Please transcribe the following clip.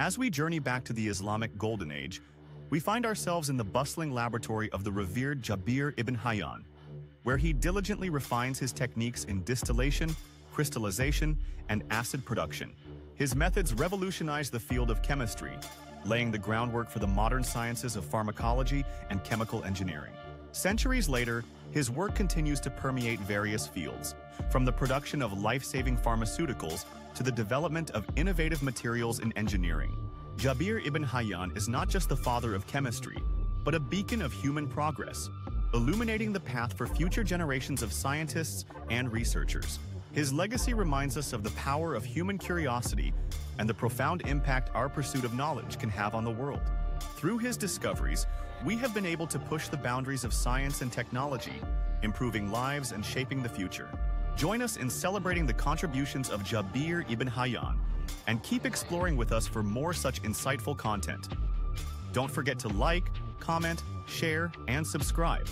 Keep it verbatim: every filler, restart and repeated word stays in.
As we journey back to the Islamic Golden Age, we find ourselves in the bustling laboratory of the revered Jabir ibn Hayyan, where he diligently refines his techniques in distillation, crystallization, and acid production. His methods revolutionized the field of chemistry, laying the groundwork for the modern sciences of pharmacology and chemical engineering. Centuries later, his work continues to permeate various fields, from the production of life-saving pharmaceuticals to the development of innovative materials in engineering. Jabir ibn Hayyan is not just the father of chemistry, but a beacon of human progress, illuminating the path for future generations of scientists and researchers. His legacy reminds us of the power of human curiosity and the profound impact our pursuit of knowledge can have on the world. Through his discoveries, we have been able to push the boundaries of science and technology, improving lives and shaping the future. Join us in celebrating the contributions of Jabir ibn Hayyan and keep exploring with us for more such insightful content. Don't forget to like, comment, share, and subscribe.